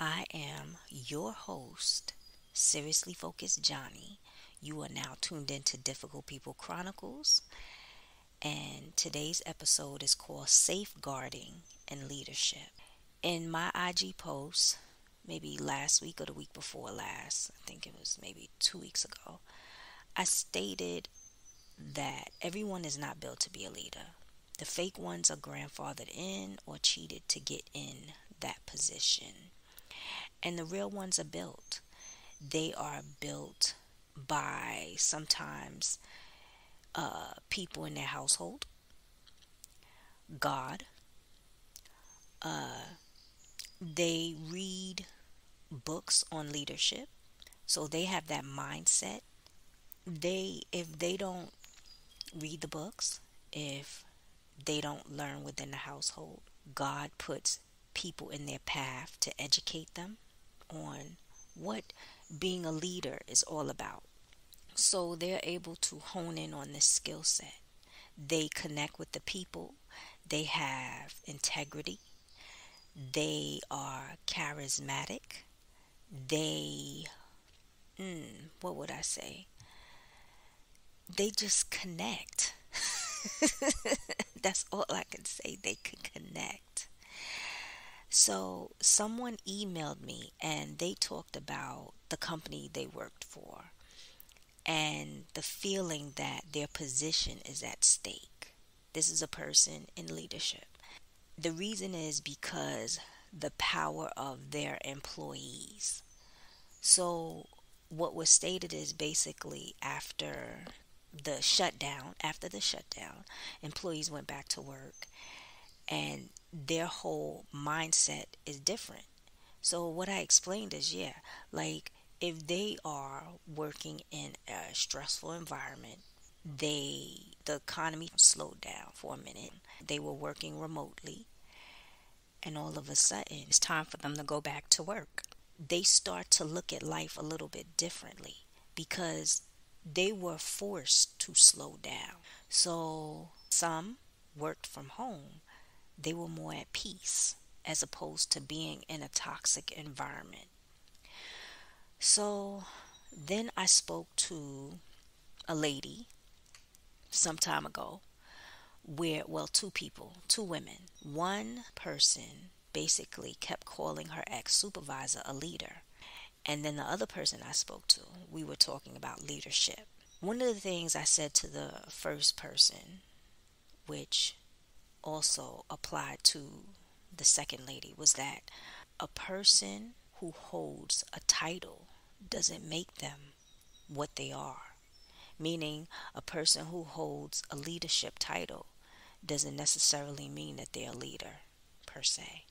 I am your host, Seriously Focused Johnny. You are now tuned into Difficult People Chronicles, and today's episode is called Safeguarding and Leadership. In my IG post, maybe last week or the week before last, I think it was maybe 2 weeks ago, I stated that everyone is not built to be a leader. The fake ones are grandfathered in or cheated to get in that position. And the real ones are built. They are built by sometimes people in their household, God. They read books on leadership, so they have that mindset. If they don't read the books, if they don't learn within the household, God puts people in their path to educate them on what being a leader is all about. So they're able to hone in on this skill set. They connect with the people. They have integrity. They are charismatic. They just connect. That's all I can say. They can connect. So someone emailed me and they talked about the company they worked for and the feeling that their position is at stake. This is a person in leadership. The reason is because the power of their employees. So what was stated is basically after the shutdown, employees went back to work and their whole mindset is different. So what I explained is, if they are working in a stressful environment, the economy slowed down for a minute. They were working remotely and all of a sudden it's time for them to go back to work. They start to look at life a little bit differently because they were forced to slow down. So some worked from home. They were more at peace as opposed to being in a toxic environment. So then I spoke to a lady some time ago two women. One person basically kept calling her ex-supervisor a leader. And then the other person I spoke to, we were talking about leadership. One of the things I said to the first person, which also applied to the second lady, was that a person who holds a title doesn't make them what they are. Meaning, a person who holds a leadership title doesn't necessarily mean that they're a leader, per se.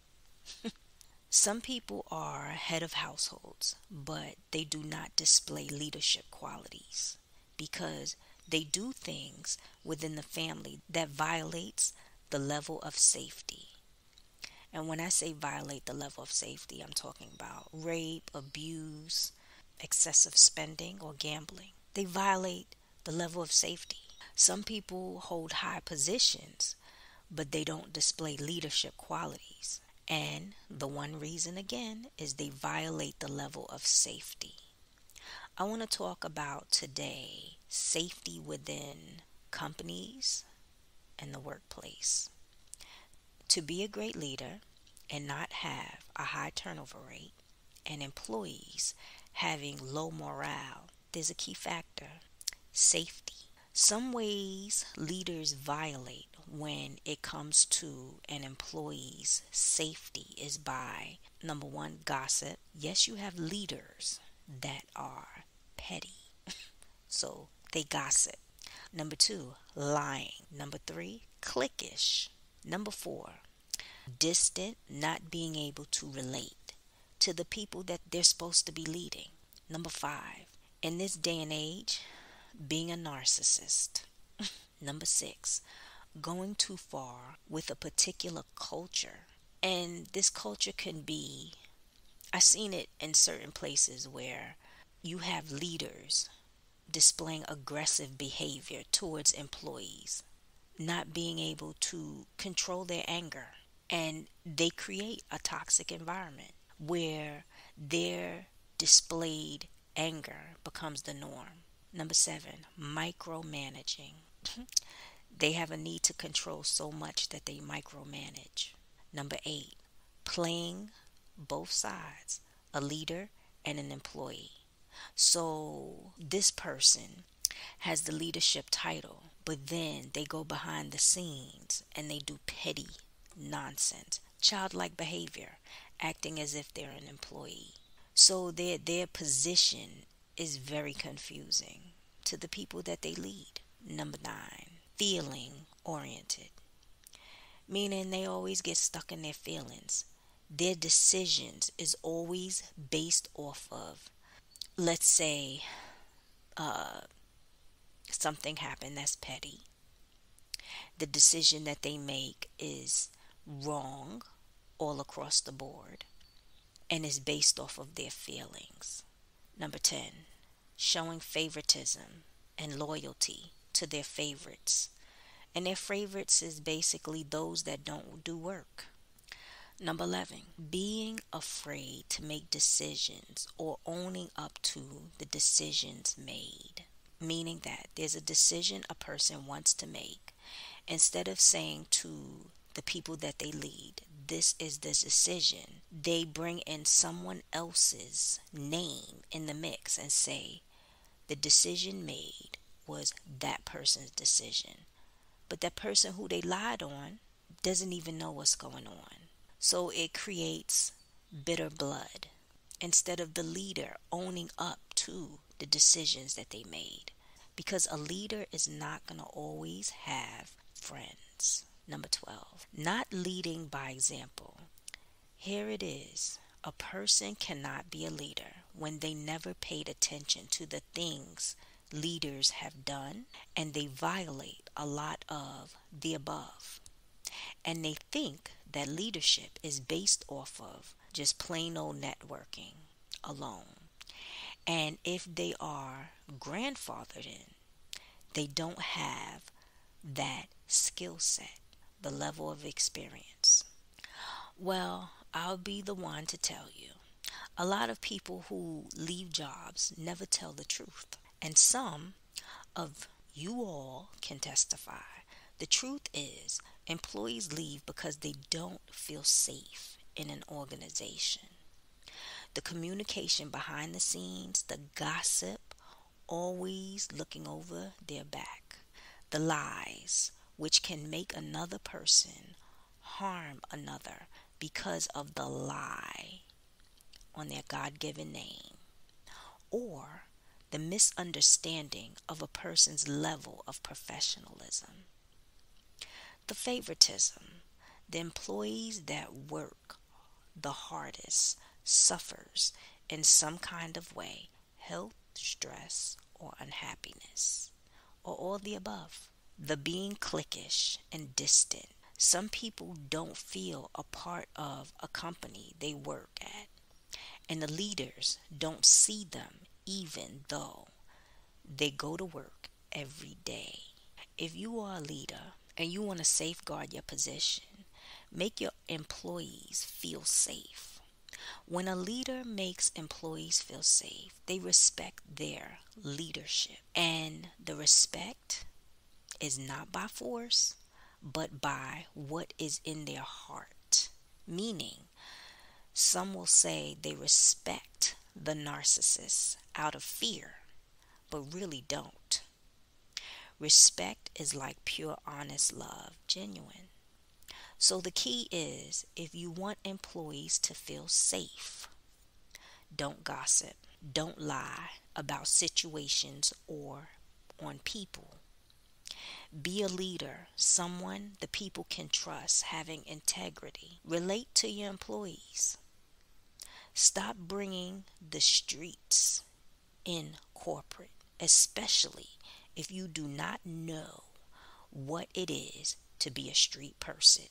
Some people are head of households, but they do not display leadership qualities because they do things within the family that violates the level of safety. And when I say violate the level of safety, I'm talking about rape, abuse, excessive spending, or gambling. They violate the level of safety. Some people hold high positions, but they don't display leadership qualities. And the one reason, again, is they violate the level of safety. I want to talk about today safety within companies and the workplace. To be a great leader and not have a high turnover rate and employees having low morale, there's a key factor: safety. Some ways leaders violate when it comes to an employee's safety is by, number one, gossip. Yes, you have leaders that are petty, so they gossip. Number two, lying. Number three, cliquish. Number four, distant, not being able to relate to the people that they're supposed to be leading. Number five, in this day and age, being a narcissist. Number six, going too far with a particular culture. And this culture can be, I've seen it in certain places where you have leaders displaying aggressive behavior towards employees, not being able to control their anger, and they create a toxic environment. where their displayed anger becomes the norm. Number 7, micromanaging. They have a need to control so much that they micromanage. Number 8, playing both sides, a leader and an employee. So this person has the leadership title, but then they go behind the scenes and they do petty nonsense, childlike behavior, acting as if they're an employee. So their position is very confusing to the people that they lead. Number 9, feeling oriented, meaning they always get stuck in their feelings. Their decisions is always based off of, let's say, something happened that's petty. The decision that they make is wrong all across the board and is based off of their feelings. Number 10, showing favoritism and loyalty to their favorites. And their favorites is basically those that don't do work. Number 11, being afraid to make decisions or owning up to the decisions made. Meaning that there's a decision a person wants to make. Instead of saying to the people that they lead, this is the decision, they bring in someone else's name in the mix and say, the decision made was that person's decision. But that person who they lied on doesn't even know what's going on. So it creates bitter blood. Instead of the leader owning up to the decisions that they made. Because a leader is not going to always have friends. Number 12, not leading by example. Here it is. A person cannot be a leader when they never paid attention to the things leaders have done, and they violate a lot of the above. And they think that leadership is based off of just plain old networking alone. And if they are grandfathered in, they don't have that skill set, the level of experience. Well, I'll be the one to tell you. A lot of people who leave jobs never tell the truth. And some of you all can testify. The truth is, employees leave because they don't feel safe in an organization. The communication behind the scenes, the gossip, always looking over their back, the lies, which can make another person harm another because of the lie on their God-given name, or the misunderstanding of a person's level of professionalism. The favoritism, the employees that work the hardest suffers in some kind of way, health, stress, or unhappiness, or all the above. The being cliquish and distant. Some people don't feel a part of a company they work at, and the leaders don't see them even though they go to work every day. If you are a leader and you want to safeguard your position, make your employees feel safe. When a leader makes employees feel safe, they respect their leadership. And the respect is not by force, but by what is in their heart. Meaning, some will say they respect the narcissist out of fear, but really don't. Respect is like pure, honest love, genuine. So the key is, if you want employees to feel safe, don't gossip, don't lie about situations or on people. Be a leader, someone the people can trust, having integrity. Relate to your employees. Stop bringing the streets in corporate, especially if you do not know what it is to be a street person.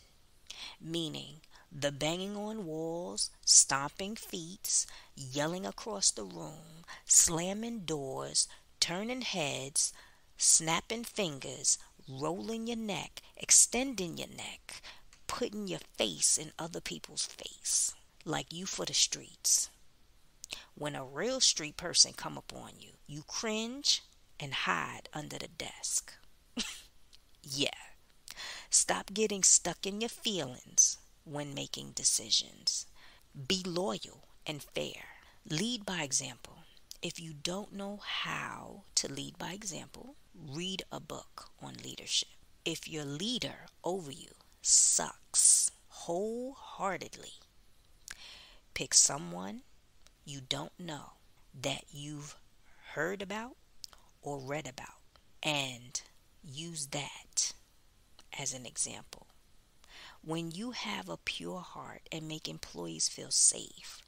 Meaning, the banging on walls, stomping feet, yelling across the room, slamming doors, turning heads, snapping fingers, rolling your neck, extending your neck, putting your face in other people's face. like you for the streets. When a real street person come up on you, you cringe and hide under the desk. Yeah. Stop getting stuck in your feelings when making decisions. Be loyal and fair. Lead by example. If you don't know how to lead by example, read a book on leadership. If your leader over you sucks wholeheartedly, pick someone you don't know that you've heard about or read about and use that as an example. When you have a pure heart and make employees feel safe,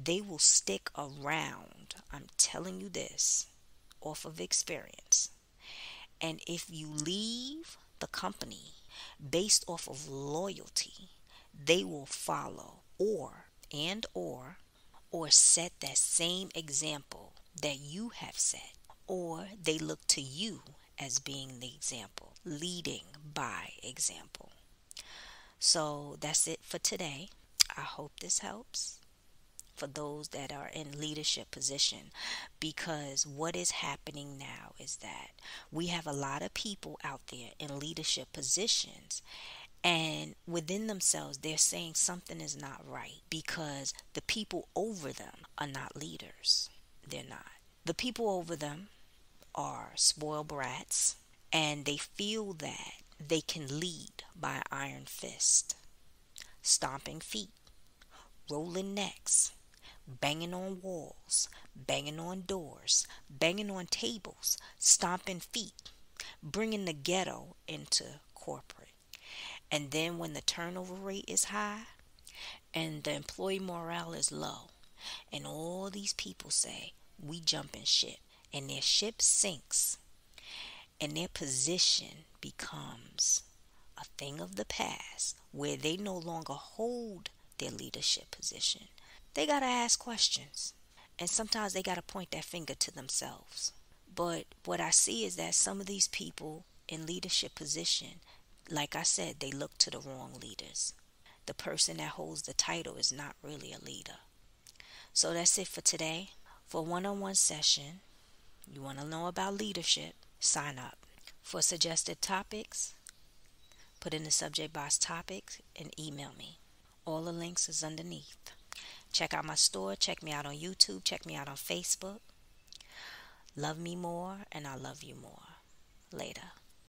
they will stick around. I'm telling you this off of experience. And if you leave the company based off of loyalty, they will follow or set that same example that you have set, or they look to you as being the example, leading by example. So that's it for today. I hope this helps for those that are in leadership position, because what is happening now is that we have a lot of people out there in leadership positions, and within themselves they're saying something is not right because the people over them are not leaders. They're not. The people over them are spoiled brats, and they feel that they can lead by iron fist, stomping feet, rolling necks, banging on walls, banging on doors, banging on tables, stomping feet, bringing the ghetto into corporate. And then when the turnover rate is high and the employee morale is low, and all these people say, we jumping ship, and their ship sinks, and their position becomes a thing of the past where they no longer hold their leadership position. They gotta ask questions, and sometimes they gotta point that finger to themselves. But what I see is that some of these people in leadership position, like I said, they look to the wrong leaders. The person that holds the title is not really a leader. So that's it for today. For one-on-one session, you want to know about leadership, sign up. For suggested topics, put in the subject box topics and email me. All the links is underneath. Check out my store. Check me out on YouTube. Check me out on Facebook. Love me more and I'll love you more. Later.